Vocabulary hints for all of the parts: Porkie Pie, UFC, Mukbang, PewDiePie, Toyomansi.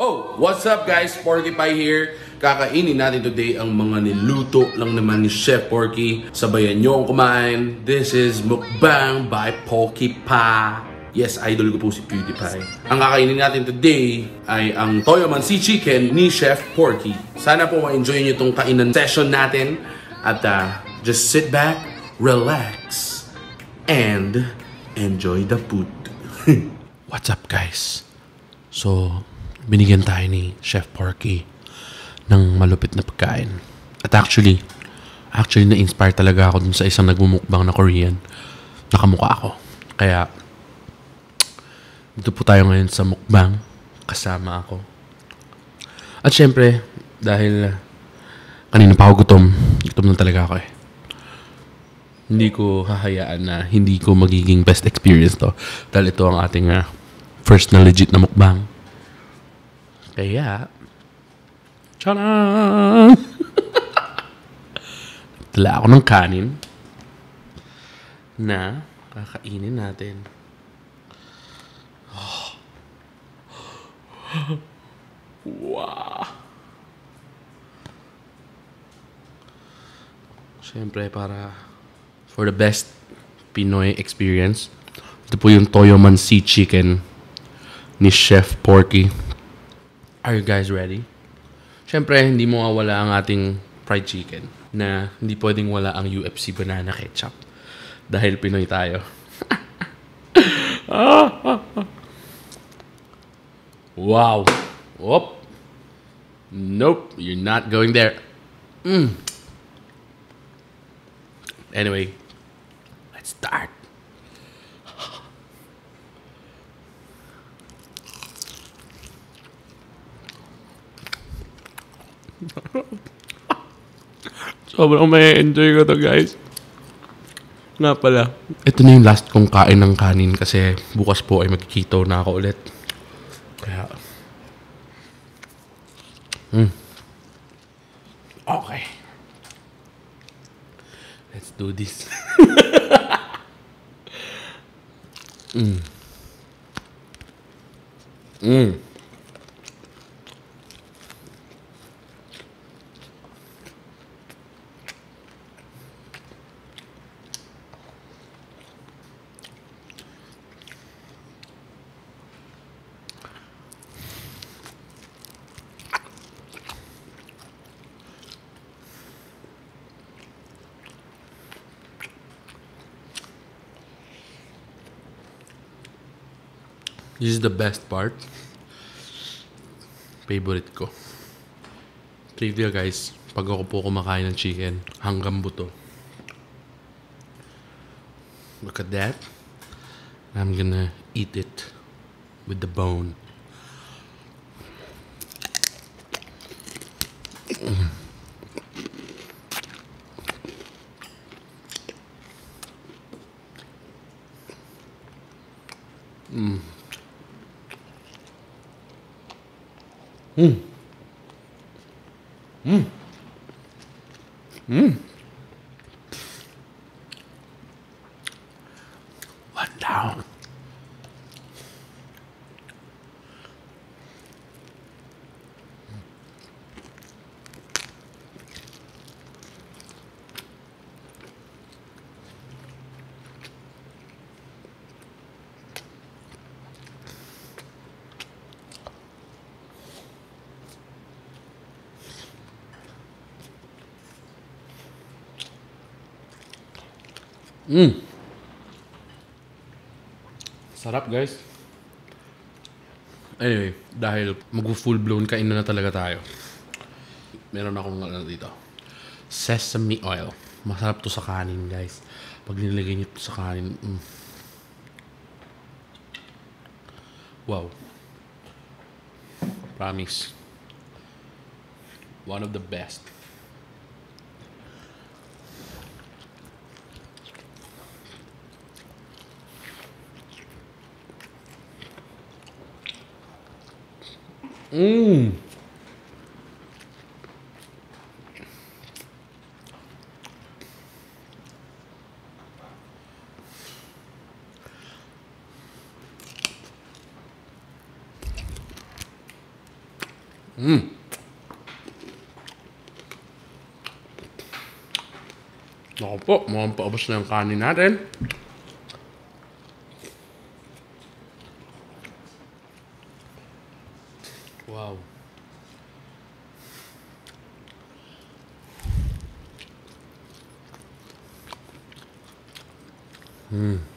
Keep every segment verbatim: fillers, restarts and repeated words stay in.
Oh, what's up guys? Porkie Pie here. Kakainin natin today ang mga niluto lang naman ni Chef Porkie. Sabayan nyo ang kumain. This is Mukbang by Porkie Pie. Yes, idol ko po si PewDiePie. Ang kakainin natin today ay ang Toyomansi Chicken ni Chef Porkie. Sana po ma-enjoy nyo itong kainan session natin. At uh, just sit back, relax, and enjoy the food. What's up guys? So, binigyan tayo ni Chef Porkie ng malupit na pagkain. At actually, actually na-inspire talaga ako dun sa isang nagmumukbang na Korean. Nakamukha ako. Kaya, dito po tayo ngayon sa mukbang. Kasama ako. At syempre, dahil kanina pa ako gutom. Gutom na talaga ako eh. Hindi ko hahayaan na hindi ko magiging best experience to. Dahil ito ang ating uh, first na legit na mukbang. Kaya, tadaan! Tala ako ng kanin na kakainin natin. Oh. Wow! Siyempre, para for the best Pinoy experience, ito po yung Toyomansi Chicken ni Chef Porkie. Are you guys ready? Siyempre, hindi mo wala ang ating fried chicken na hindi pwedeng wala ang U F C banana ketchup dahil Pinoy tayo. Wow! Whoop! Nope, you're not going there. Mm. Anyway, let's start. Sobrang may enjoy ko to guys. Nga pala, ito na yung last kong kain ng kanin kasi bukas po ay magkikito na ako ulit. Kaya mm. Okay, let's do this. Mmm. Mmm. This is the best part. Favorite ko. Trivia guys, pag ako po kumakain ng chicken, hanggang buto. Look at that. I'm gonna eat it with the bone. Mmm. Mm. Mm. Mm. One down. Mm. Sarap guys. Anyway, dahil mag-full blown kainan na talaga tayo, meron akong ano dito, sesame oil. Masarap to sa kanin guys. Pag nilagay nyo to sa kanin, mm. Wow. Promise, one of the best. Mmm. Mmm. No po, mauubos na yung kanin natin. Wow. Mmm. Wow.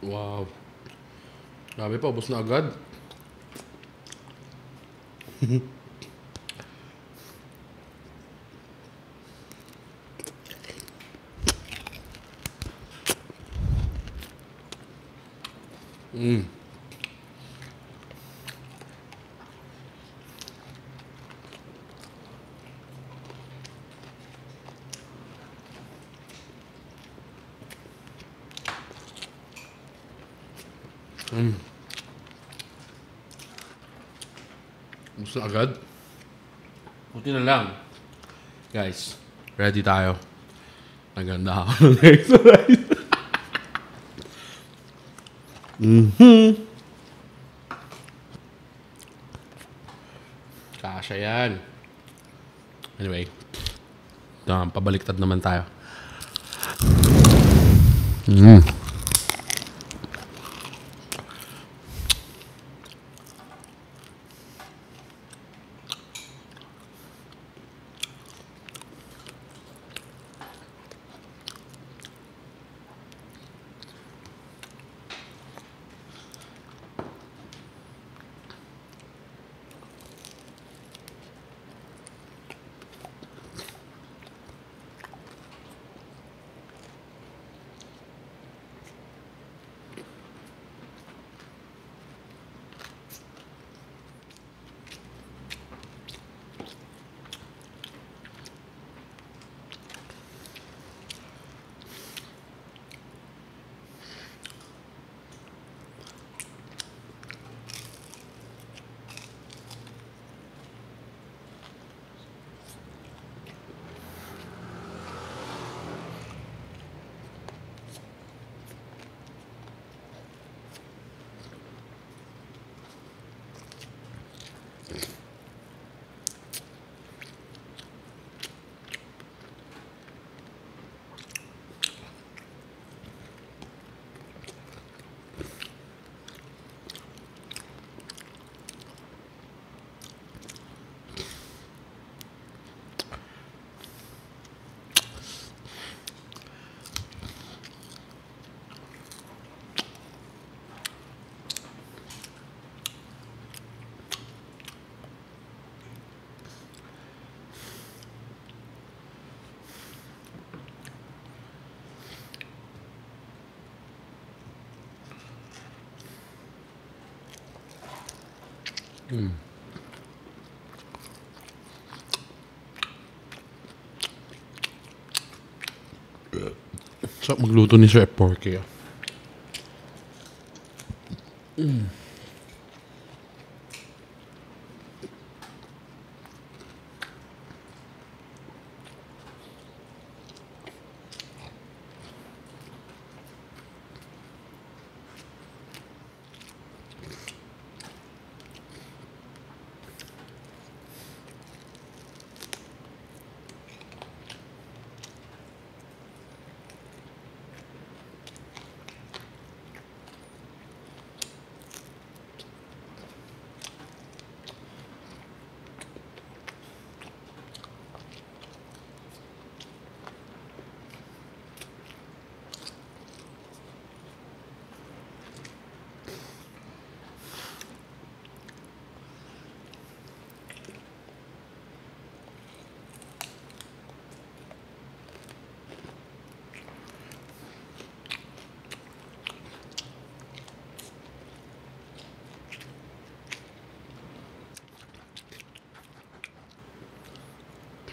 Wow. Grabe pa, ubos na agad. Mm. Mm. Gusto agad? Buti na lang. Guys, ready tayo. Naganda ako ng exercise. Mm-hmm. Kasha yan. Anyway, um, pabaliktad naman tayo. Mm. Mm. Sarap magluto ni Chef Porkie. Mm.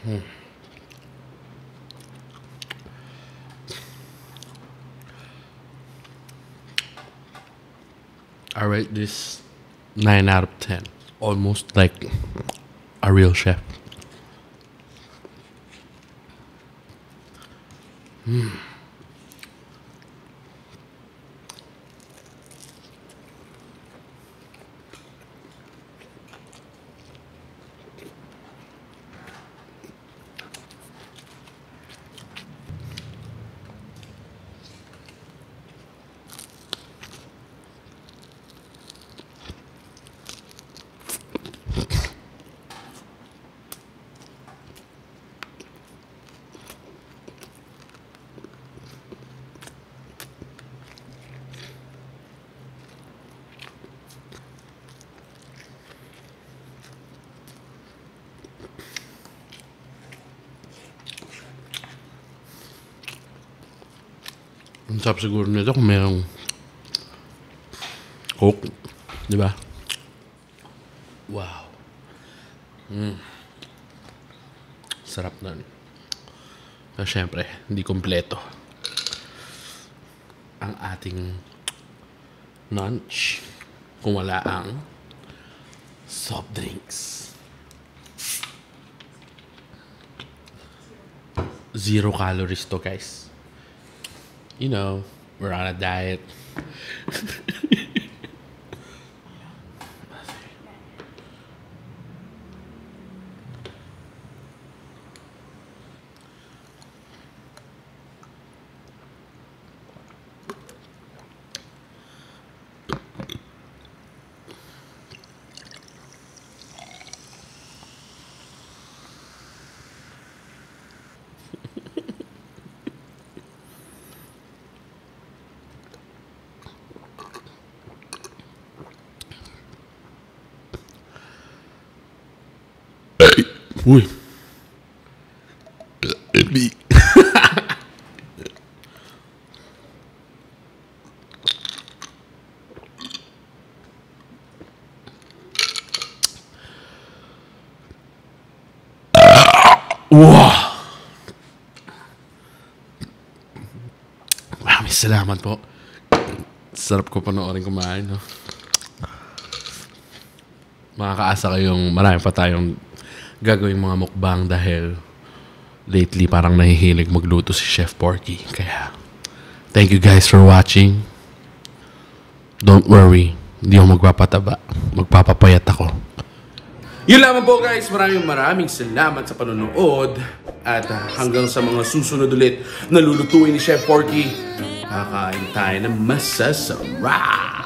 Hmm. I rate this nine out of ten. Almost like a real chef. Hmm. Não sabe seguro, não é? Tô comendo coco, de bar. Uau! Hum. Sarap na. Pero syempre, hindi kompleto ang ating lunch kung wala ang soft drinks. Zero calories to, guys. You know, we're on a diet. Uy. Me. Wow. Maraming salamat po. Sarap ko panoorin kumain, no? Makakaasa kayong marami pa tayong gagawin mga mukbang dahil lately parang nahihilig magluto si Chef Porkie. Kaya, thank you guys for watching. Don't worry, hindi ako magpapataba. Magpapapayat ako. Yun lamang po guys. Maraming maraming salamat sa panonood. At uh, hanggang sa mga susunod ulit na lulutuin ni Chef Porkie, kakain tayo ng masasarap.